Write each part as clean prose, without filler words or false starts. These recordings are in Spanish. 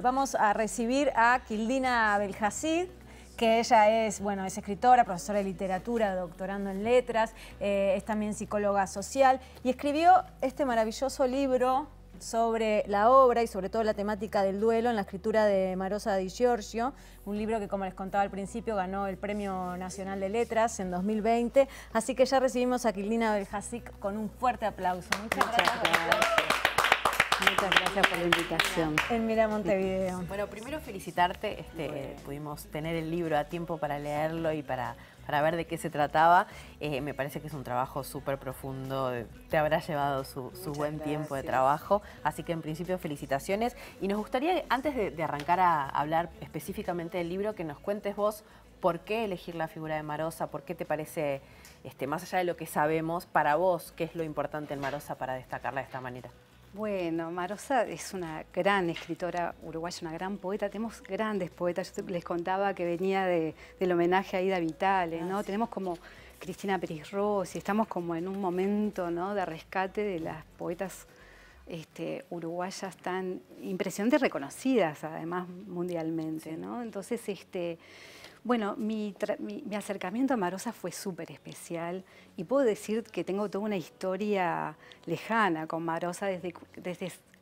Vamos a recibir a Kildina Veljacic, que ella es, bueno, es escritora, profesora de literatura, doctorando en letras, es también psicóloga social y escribió este maravilloso libro sobre la obra y sobre todo la temática del duelo en la escritura de Marosa Di Giorgio, un libro que, como les contaba al principio, ganó el Premio Nacional de Letras en 2020. Así que ya recibimos a Kildina Veljacic con un fuerte aplauso. Muchas gracias. Muchas gracias por la invitación. En Mira Montevideo. Bueno, primero felicitarte. Pudimos tener el libro a tiempo para leerlo y para ver de qué se trataba. Me parece que es un trabajo súper profundo. Te habrá llevado su buen tiempo de trabajo. Así que, en principio, felicitaciones. Y nos gustaría, antes de arrancar a hablar específicamente del libro, que nos cuentes vos por qué elegir la figura de Marosa, por qué te parece, más allá de lo que sabemos, para vos, qué es lo importante en Marosa para destacarla de esta manera. Bueno, Marosa es una gran escritora uruguaya, una gran poeta. Tenemos grandes poetas. Yo les contaba que venía del homenaje a Ida Vitale, ¿no? Sí. Tenemos como Cristina Peris-Rossi, estamos como en un momento, ¿no?, de rescate de las poetas uruguayas tan impresionantes, reconocidas además mundialmente, ¿no? Entonces, bueno, mi acercamiento a Marosa fue súper especial y puedo decir que tengo toda una historia lejana con Marosa desde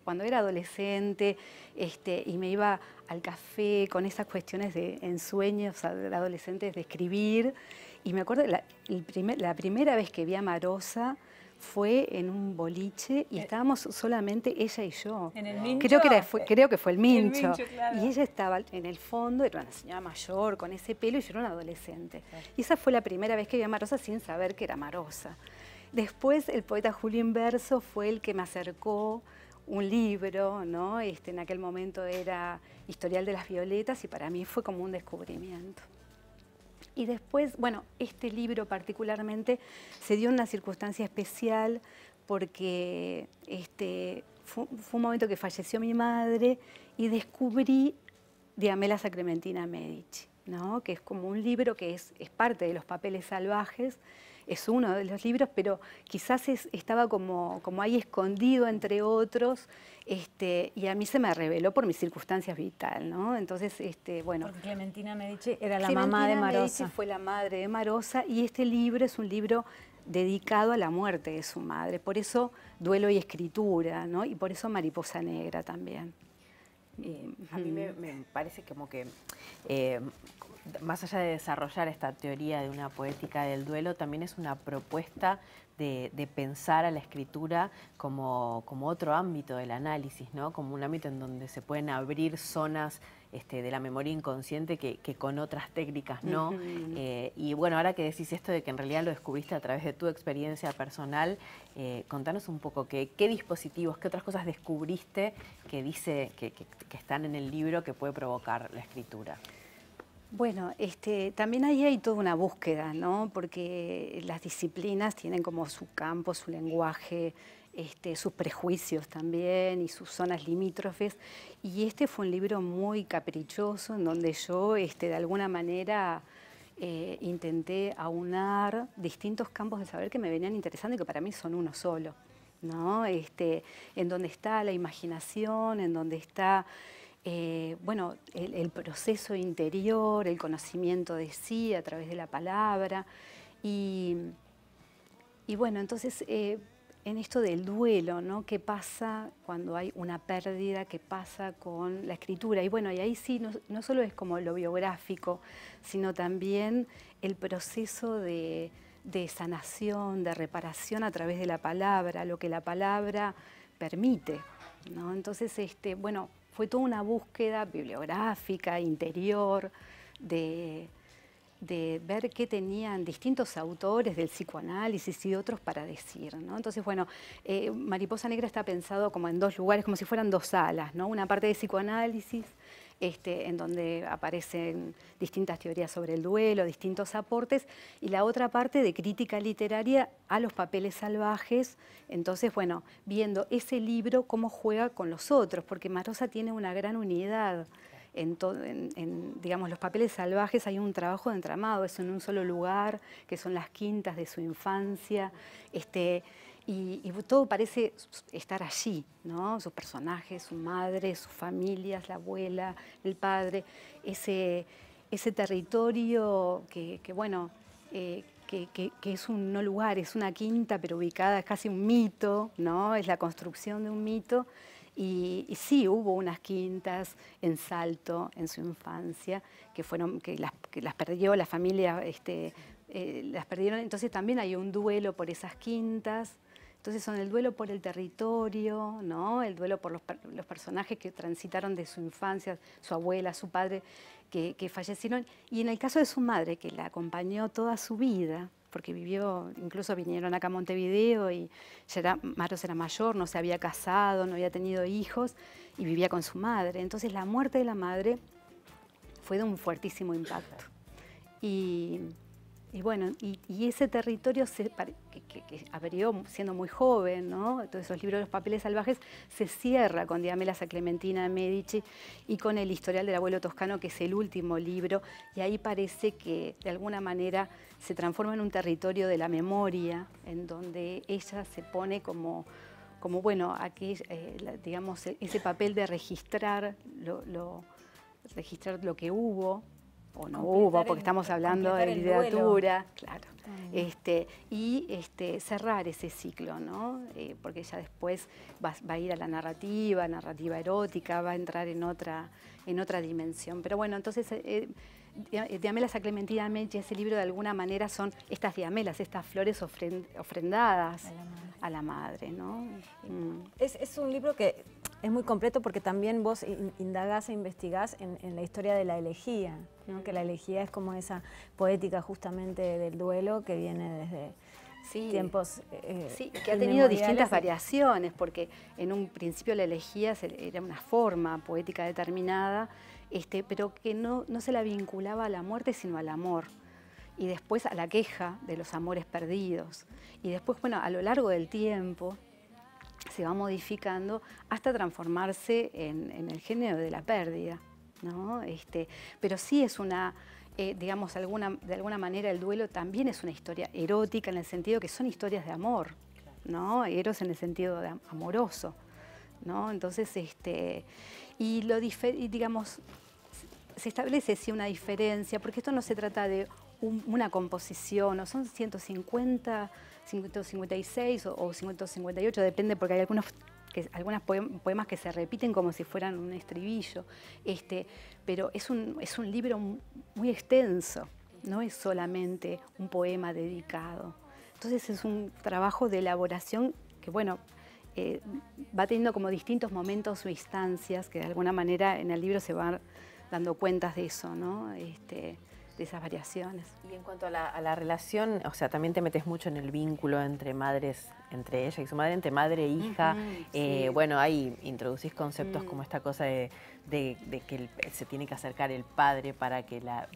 cuando era adolescente, y me iba al café con esas cuestiones de ensueños adolescentes de escribir. Y me acuerdo, la primera vez que vi a Marosa fue en un boliche y estábamos solamente ella y yo. ¿En el Mincho? Creo que fue el Mincho. El Mincho, claro. Y ella estaba en el fondo, era una señora mayor con ese pelo y yo era una adolescente. Claro. Y esa fue la primera vez que vi a Marosa sin saber que era Marosa. Después el poeta Julio Inverso fue el que me acercó un libro, ¿no? En aquel momento era Historial de las Violetas y para mí fue como un descubrimiento. Y después, bueno, este libro particularmente se dio en una circunstancia especial porque fue un momento que falleció mi madre y descubrí Diamela Sacramentina Medici, ¿no?, que es como un libro que es parte de los Papeles Salvajes, es uno de los libros, pero quizás estaba como ahí escondido entre otros, y a mí se me reveló por mis circunstancias vital, ¿no? Entonces, bueno... Porque Clementina Medici era la mamá de Marosa. Medici fue la madre de Marosa y este libro es un libro dedicado a la muerte de su madre, por eso Duelo y Escritura, ¿no? Y por eso Mariposa Negra también. A mí me parece como que... más allá de desarrollar esta teoría de una poética del duelo, también es una propuesta de pensar a la escritura como otro ámbito del análisis, ¿no?, como un ámbito en donde se pueden abrir zonas de la memoria inconsciente que con otras técnicas no. Y bueno, ahora que decís esto de que en realidad lo descubriste a través de tu experiencia personal, contanos un poco qué dispositivos, qué otras cosas descubriste que están en el libro que puede provocar la escritura. Bueno, también ahí hay toda una búsqueda, ¿no?, porque las disciplinas tienen como su campo, su lenguaje, sus prejuicios también y sus zonas limítrofes. Y fue un libro muy caprichoso en donde yo de alguna manera intenté aunar distintos campos de saber que me venían interesando y que para mí son uno solo, ¿no? En donde está la imaginación, en donde está... bueno, el proceso interior, el conocimiento de sí a través de la palabra. Y bueno, entonces, en esto del duelo, ¿no?, ¿qué pasa cuando hay una pérdida? ¿Qué pasa con la escritura? Y bueno, y ahí sí, no solo es como lo biográfico, sino también el proceso de sanación, de reparación a través de la palabra, lo que la palabra permite, ¿no? Entonces, bueno... Fue toda una búsqueda bibliográfica, interior, de ver qué tenían distintos autores del psicoanálisis y otros para decir, ¿no? Entonces, bueno, Mariposa Negra está pensado como en dos lugares, como si fueran dos alas, ¿no? Una parte de psicoanálisis, en donde aparecen distintas teorías sobre el duelo, distintos aportes, y la otra parte de crítica literaria a los Papeles Salvajes. Entonces, bueno, viendo ese libro, cómo juega con los otros, porque Marosa tiene una gran unidad. En digamos, los Papeles Salvajes hay un trabajo de entramado, es en un solo lugar, que son las quintas de su infancia, Y todo parece estar allí, ¿no? Su personaje, su madre, sus familias, la abuela, el padre, ese territorio que bueno, que es un no lugar, es una quinta pero ubicada, es casi un mito, ¿no? Es la construcción de un mito. Y sí, hubo unas quintas en Salto en su infancia que las perdió la familia, las perdieron. Entonces también hay un duelo por esas quintas. Entonces son el duelo por el territorio, ¿no? El duelo por los personajes que transitaron de su infancia, su abuela, su padre, que fallecieron. Y en el caso de su madre, que la acompañó toda su vida, porque vivió, incluso vinieron acá a Montevideo y Maros era mayor, no se había casado, no había tenido hijos y vivía con su madre. Entonces la muerte de la madre fue de un fuertísimo impacto. Y bueno, y ese territorio que abrió siendo muy joven, ¿no? Todos esos libros de los Papeles Salvajes se cierra con Diamela Sacramentina Medici y con el Historial del Abuelo Toscano, que es el último libro, y ahí parece que de alguna manera se transforma en un territorio de la memoria, en donde ella se pone como bueno, aquí, digamos, ese papel de registrar lo que hubo, o no hubo, porque estamos hablando de literatura, claro. Cerrar ese ciclo, ¿no? Porque ya después va a ir a la narrativa erótica, va a entrar en otra dimensión. Pero bueno, entonces, Diamela Sacramentina Medici, ese libro de alguna manera son estas diamelas, estas flores ofrendadas a la madre, ¿no? Es un libro que es muy completo porque también vos indagás e investigás en la historia de la elegía, ¿no? Que la elegía es como esa poética justamente del duelo que viene desde tiempos que ha tenido distintas variaciones, porque en un principio la elegía era una forma poética determinada, pero que no se la vinculaba a la muerte sino al amor. Y después a la queja de los amores perdidos. Y después, bueno, a lo largo del tiempo se va modificando hasta transformarse en el género de la pérdida, ¿no? Pero sí es una, digamos, de alguna manera el duelo también es una historia erótica, en el sentido que son historias de amor, ¿no? Eros en el sentido de amoroso, ¿no? Entonces, digamos, se establece sí una diferencia, porque esto no se trata de una composición, o son 150, 156 o 158, depende, porque hay algunos poemas que se repiten como si fueran un estribillo, pero es un libro muy extenso, no es solamente un poema dedicado. Entonces es un trabajo de elaboración que, bueno, va teniendo como distintos momentos o instancias que de alguna manera en el libro se van dando cuentas de eso, ¿no? De esas variaciones. Y en cuanto a la relación, o sea, también te metes mucho en el vínculo entre ella y su madre, entre madre e hija. Uh-huh, sí. Bueno, ahí introducís conceptos como esta cosa de que se tiene que acercar el padre para que la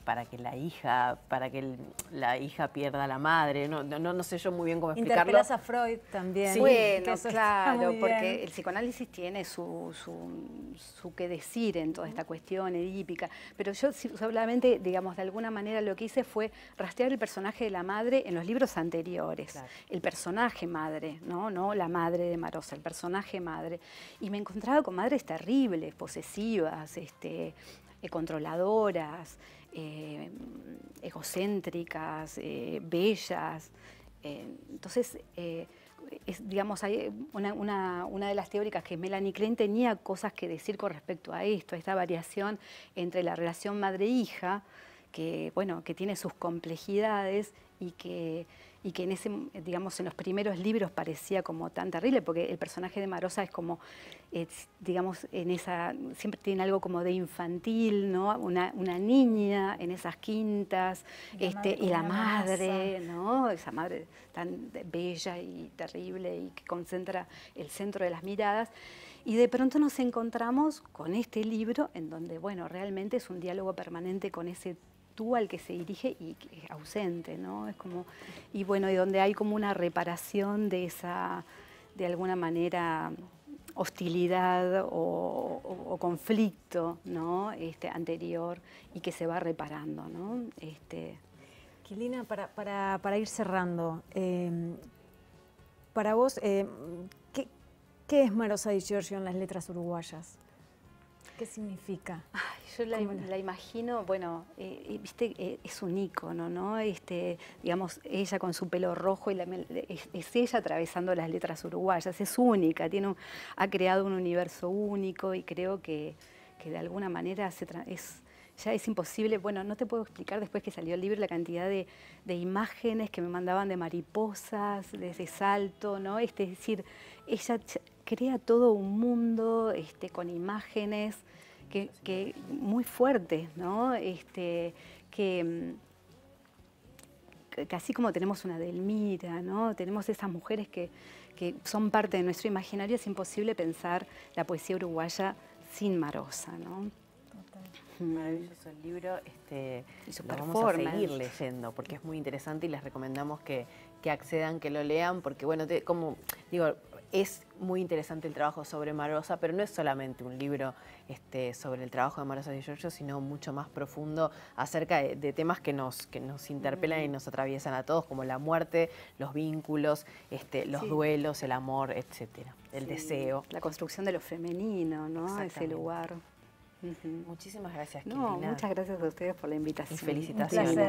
hija pierda a la madre. No sé yo muy bien cómo explicarlo. Interpelas a Freud también. Sí, bueno, claro, porque el psicoanálisis tiene su qué decir en toda esta cuestión edípica. Pero yo solamente, digamos, de alguna manera lo que hice fue rastrear el personaje de la madre en los libros anteriores. Claro. El personaje madre, no la madre de Marosa, el personaje madre. Y me encontraba con madres terribles, posesivas, controladoras, egocéntricas, bellas. Entonces, digamos, hay una de las teóricas que Melanie Klein tenía cosas que decir con respecto a esto, a esta variación entre la relación madre-hija, que, bueno, que tiene sus complejidades y que en ese, digamos, en los primeros libros parecía como tan terrible, porque el personaje de Marosa es como, digamos, siempre tiene algo como de infantil, ¿no? Una niña en esas quintas, y la madre, ¿no? Esa madre tan bella y terrible y que concentra el centro de las miradas. Y de pronto nos encontramos con este libro en donde, bueno, realmente es un diálogo permanente con ese tú al que se dirige y que es ausente, ¿no? Es como, y bueno, y donde hay como una reparación de esa, de alguna manera, hostilidad o conflicto, ¿no? Anterior, y que se va reparando, ¿no? Kildina, para ir cerrando, Para vos, ¿qué es Marosa Di Giorgio en las letras uruguayas? ¿Qué significa? Ay, yo la imagino, bueno, viste, es un ícono, ¿no? Digamos, ella con su pelo rojo, y es ella atravesando las letras uruguayas, es única, ha creado un universo único, y creo que de alguna manera ya es imposible, bueno, no te puedo explicar después que salió el libro la cantidad de imágenes que me mandaban de mariposas, desde Salto, ¿no? Es decir, ella crea todo un mundo con imágenes que muy fuertes, ¿no? Que así como tenemos una Delmira, ¿no? Tenemos esas mujeres que son parte de nuestro imaginario, es imposible pensar la poesía uruguaya sin Marosa, ¿no? Maravilloso el libro, lo vamos a seguir leyendo porque es muy interesante y les recomendamos que accedan, que lo lean, porque bueno, como digo, es muy interesante el trabajo sobre Marosa, pero no es solamente un libro sobre el trabajo de Marosa Di Giorgio, sino mucho más profundo acerca de temas que nos interpelan y nos atraviesan a todos, como la muerte, los vínculos, los duelos, el amor, etcétera, el deseo. La construcción de lo femenino, ¿no? Ese lugar. Muchísimas gracias, Kildina. Muchas gracias a ustedes por la invitación. Y felicitaciones.